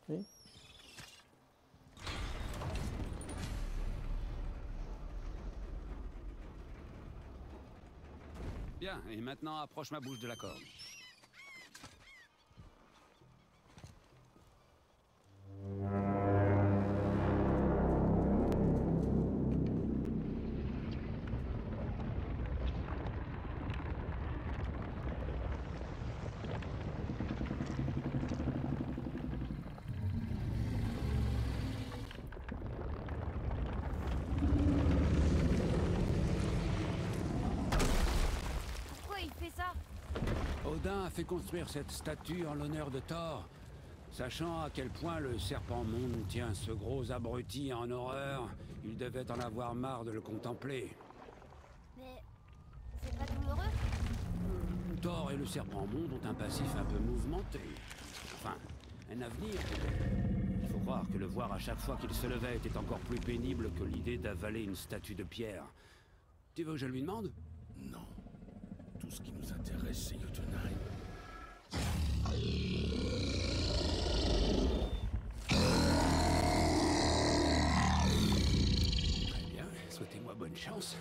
Oui. Bien, et maintenant approche ma bouche de la corde. Odin a fait construire cette statue en l'honneur de Thor, sachant à quel point le serpent monde tient ce gros abruti en horreur. Il devait en avoir marre de le contempler. Mais... c'est pas douloureux? Thor et le serpent monde ont un passif un peu mouvementé. Enfin, un avenir. Il faut croire que le voir à chaque fois qu'il se levait était encore plus pénible que l'idée d'avaler une statue de pierre. Tu veux que je lui demande? Non. Tout ce qui nous intéresse, c'est Jotunheim. Très bien, souhaitez-moi bonne chance.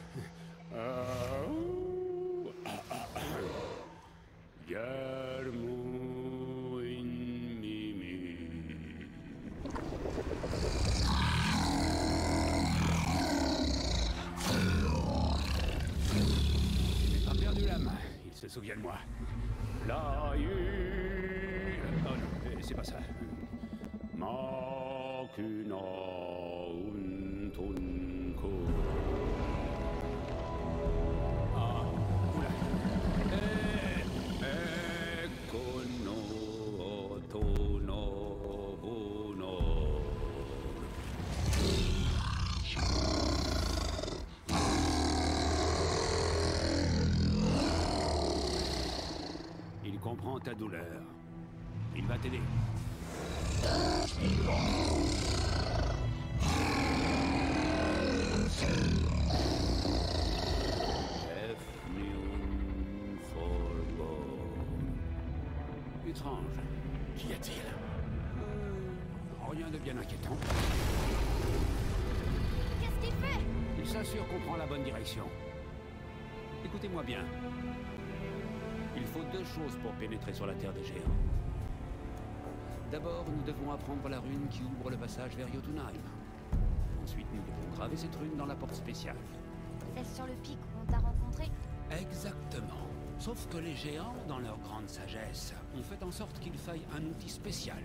Souviens-moi. La eu... Oh non, c'est pas ça. Makuna untunko. Ah, oula. Ekono tono bono. Il comprend ta douleur. Il va t'aider. Étrange. Qu'y a-t-il? Rien de bien inquiétant. Qu'est-ce qu'il fait? Il s'assure qu'on prend la bonne direction. Écoutez-moi bien. Il faut deux choses pour pénétrer sur la terre des géants. D'abord, nous devons apprendre la rune qui ouvre le passage vers Jotunheim. Ensuite, nous devons graver cette rune dans la porte spéciale. Celle sur le pic où on t'a rencontré? Exactement. Sauf que les géants, dans leur grande sagesse, ont fait en sorte qu'il faille un outil spécial.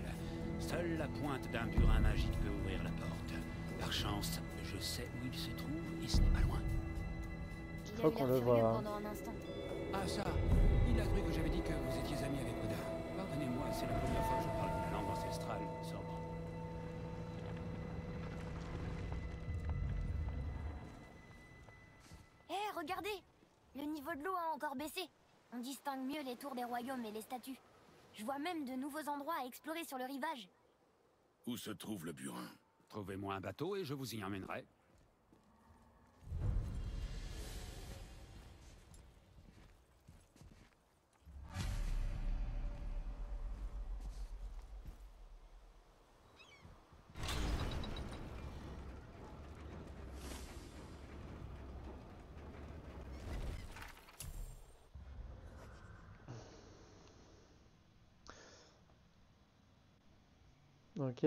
Seule la pointe d'un burin magique peut ouvrir la porte. Par chance, je sais où il se trouve et ce n'est pas loin. Je crois qu'on le voit. Ah ça, il a cru que j'avais dit que vous étiez amis avec Odin. Pardonnez-moi, c'est la première fois que je parle de la langue ancestrale, sobre. Hé, regardez! Le niveau de l'eau a encore baissé. On distingue mieux les tours des royaumes et les statues. Je vois même de nouveaux endroits à explorer sur le rivage. Où se trouve le burin? Trouvez-moi un bateau et je vous y emmènerai. Ok.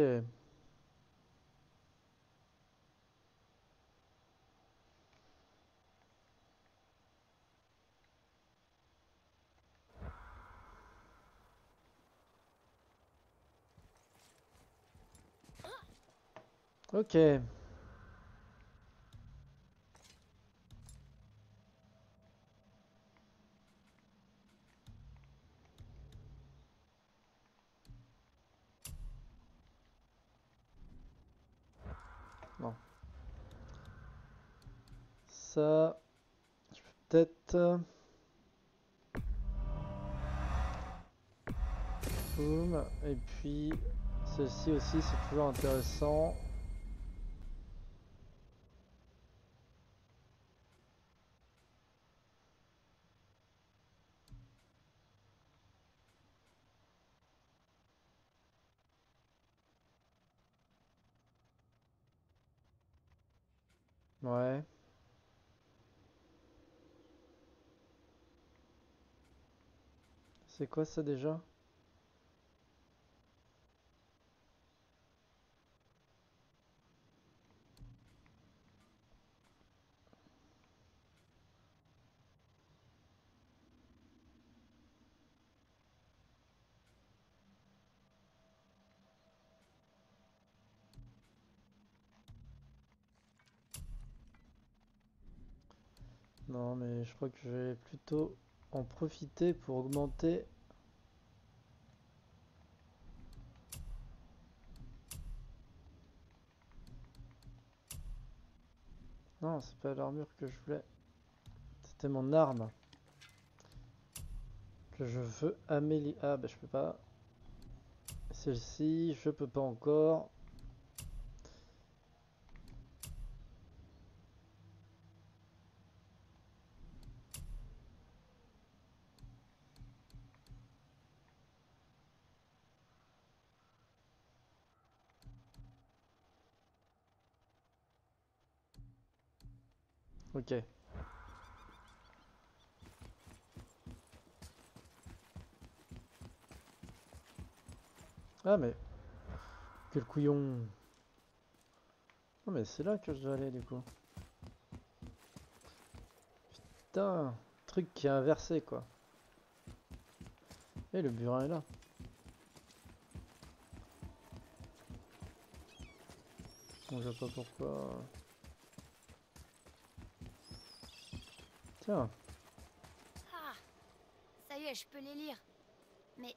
Ok. Ça, je peux peut-être... Boum. Et puis, ceci aussi, c'est toujours intéressant. Ouais. C'est quoi ça déjà? Non mais je crois que je vais plutôt en profiter pour augmenter . Non, c'est pas l'armure que je voulais, c'était mon arme que je veux améliorer. Ah bah je peux pas, celle-ci je peux pas encore. Ok. Ah mais... Quel couillon! Non mais c'est là que je dois aller du coup. Putain, truc qui est inversé quoi. Et le burin est là. Bon, je sais pas pourquoi... Tiens. Ah, ça y est, je peux les lire. Mais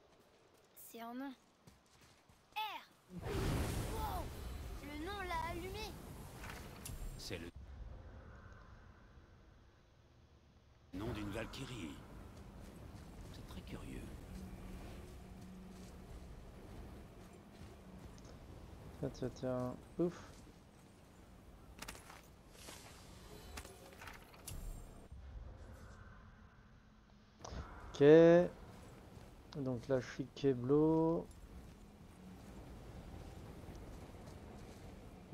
c'est un nom. R. Wow, le nom l'a allumé. C'est le nom d'une Valkyrie. C'est très curieux. Tiens. Ouf. Okay. Donc là je suis Keblo.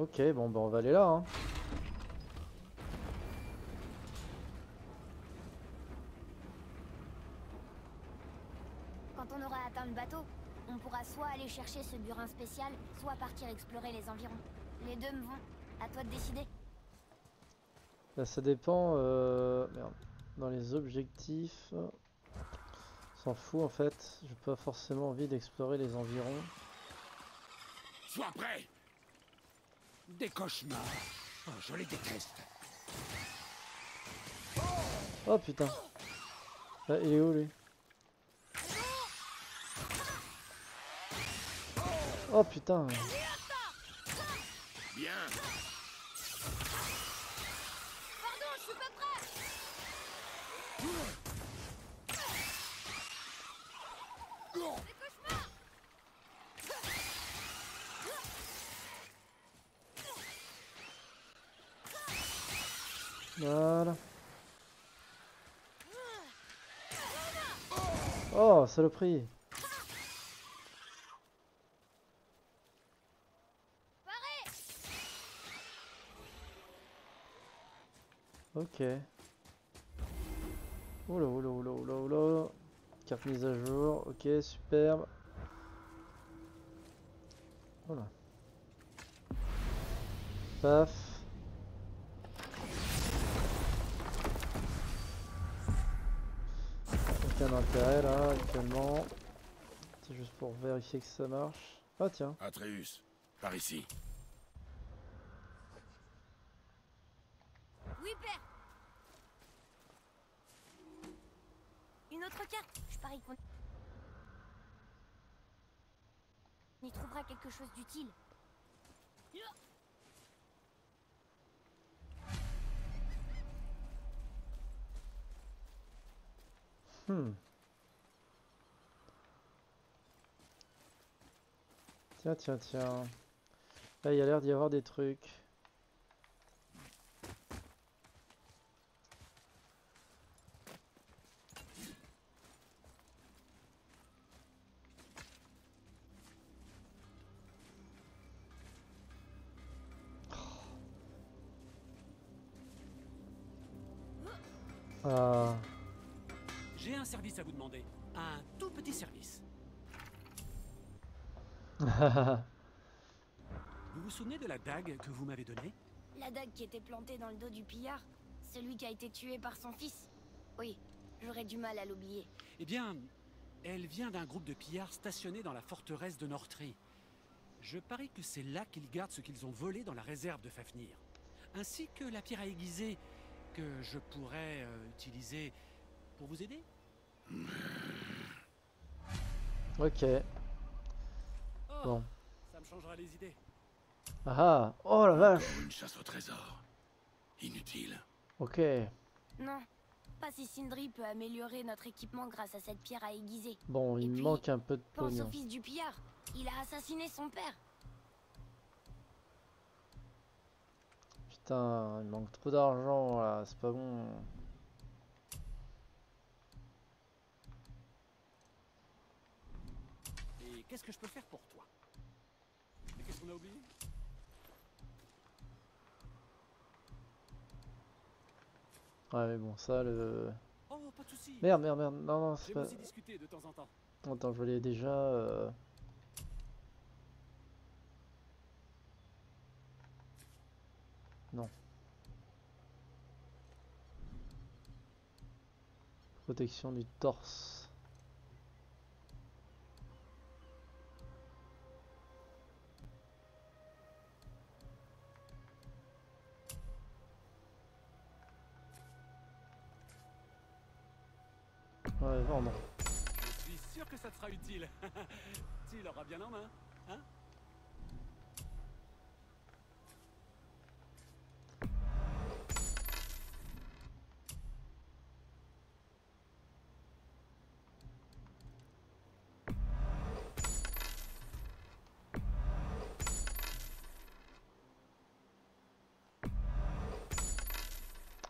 Ok, bon bah on va aller là hein. Quand on aura atteint le bateau, on pourra soit aller chercher ce burin spécial, soit partir explorer les environs. Les deux me vont, à toi de décider. Là ça dépend merde. Dans les objectifs. S'en fout en fait, j'ai pas forcément envie d'explorer les environs. Sois prêt. Des cauchemars, oh, je les déteste. Oh putain. Là, il est où lui? Oh putain. Bien. Pardon, je suis pas prêt. Voilà. Oh, saloperie. Ok. Oula, oula, oula, oula, oula. Carte mise à jour. Ok, superbe. Voilà. Paf. Aucun intérêt là actuellement. C'est juste pour vérifier que ça marche. Ah tiens. Atreus, par ici. Oui père. Une autre carte. Je parie qu'on y trouvera quelque chose d'utile. Tiens, tiens, tiens. Là, il y a l'air d'y avoir des trucs. Ah. J'ai un service à vous demander, un tout petit service. Vous vous souvenez de la dague que vous m'avez donnée? La dague qui était plantée dans le dos du pillard, celui qui a été tué par son fils. Oui, j'aurais du mal à l'oublier. Eh bien, elle vient d'un groupe de pillards stationnés dans la forteresse de Nordry. Je parie que c'est là qu'ils gardent ce qu'ils ont volé dans la réserve de Fafnir. Ainsi que la pierre à aiguiser que je pourrais utiliser pour vous aider. Ok. Bon. Ça me changera les idées. Ah ah. Oh la vache. Une chasse au trésor. Inutile. Ok. Non. Pas si Sindri peut améliorer notre équipement grâce à cette pierre à aiguiser. Bon, il manque un peu de pognon. Pense au fils du pillard. Il a assassiné son père. Putain, il manque trop d'argent là, c'est pas bon. Et qu'est-ce que je peux faire pour toi? Mais qu'est-ce qu'on a oublié? Ouais mais bon ça le... Oh, pas de soucis. Merde merde merde, non non c'est pas... J'ai aussi discuté de temps en temps. Attends, je voulais déjà... Non. Protection du torse. Ouais, vendre. Je suis sûr que ça te sera utile. Tu l'auras bien en main, hein?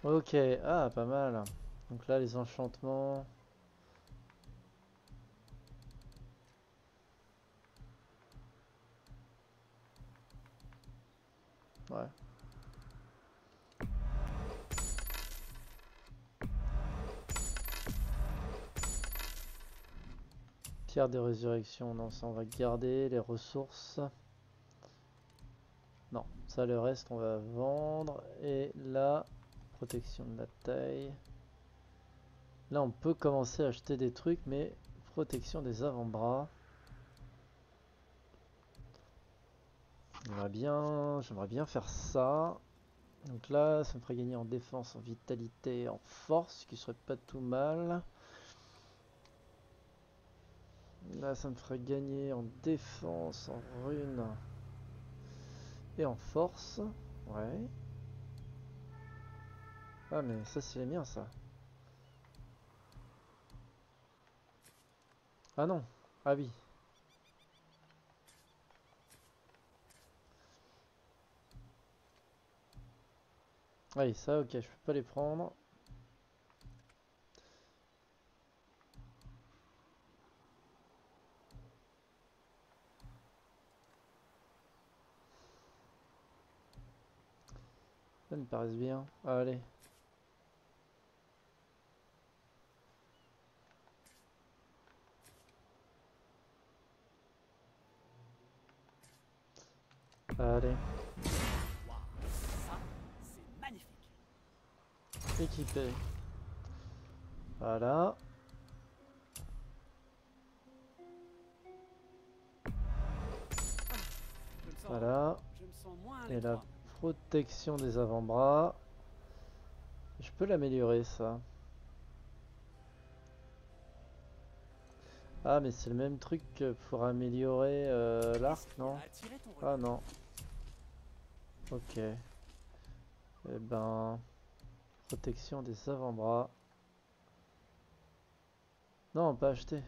Ok, ah pas mal. Donc là les enchantements. Ouais. Pierre de résurrection, non ça on va garder, les ressources. Non, ça le reste on va vendre. Et là... Protection de la taille. Là, on peut commencer à acheter des trucs, mais protection des avant-bras. J'aimerais bien faire ça. Donc là, ça me ferait gagner en défense, en vitalité, en force, ce qui serait pas tout mal. Là, ça me ferait gagner en défense, en rune et en force. Ouais. Ah mais ça c'est les miens ça. Ah non. Ah oui. Oui ça ok, je peux pas les prendre. Ça me paraît bien. Allez. Allez. Wow, ça, c'est magnifique. Équipé. Voilà. Voilà. Et la protection des avant-bras. Je peux l'améliorer ça. Ah mais c'est le même truc que pour améliorer l'arc, non? Ah non. Ok. Et eh ben... Protection des avant-bras. Non, pas acheter.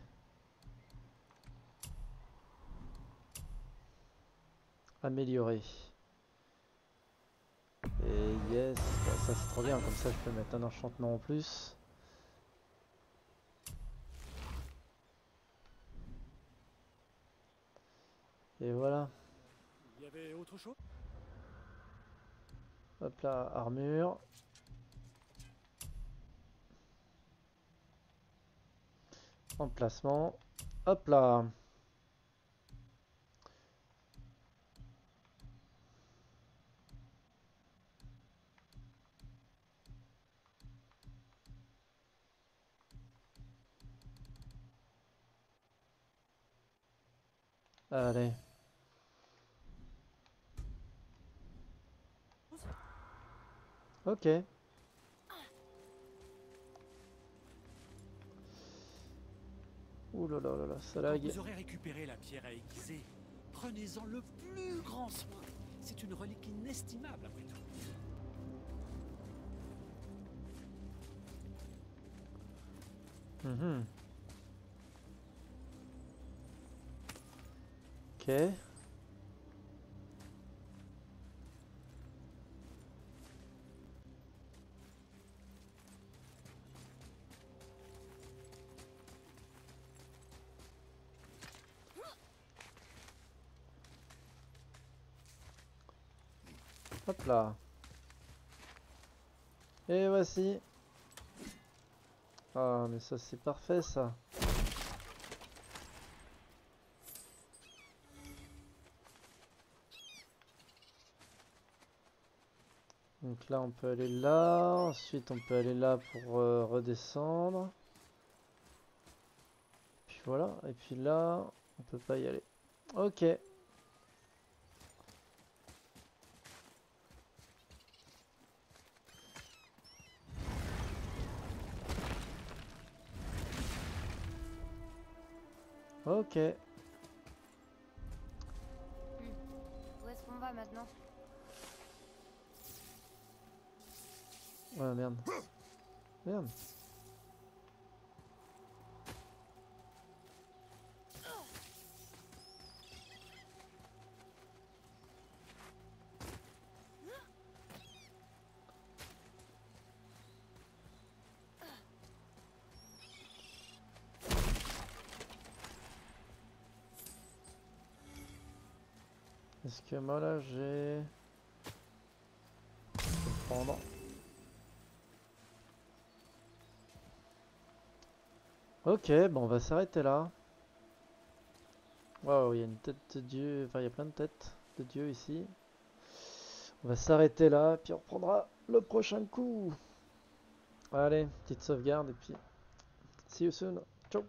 Améliorer. Et yes, bah, ça c'est trop bien, comme ça je peux mettre un enchantement en plus. Et voilà. Il y avait autre chose ? Hop là, armure. Emplacement. Hop là. Allez. Ok. là là là, ça lag. Vous aurez récupéré la pierre à aiguiser. Prenez-en le plus grand soin. C'est une relique inestimable après tout. Mmh. Ok. Hop là. Et voici. Ah mais ça c'est parfait ça. Donc là on peut aller là, ensuite on peut aller là pour redescendre. Puis voilà, et puis là on peut pas y aller. Ok. Ok. Où est-ce qu'on va maintenant? Ouais, merde. Merde. Est-ce que moi là j'ai... prendre. Ok, bon on va s'arrêter là. Waouh, il y a une tête de dieu, enfin il y a plein de têtes de dieu ici. On va s'arrêter là, puis on reprendra le prochain coup. Allez, petite sauvegarde et puis... see you soon, ciao.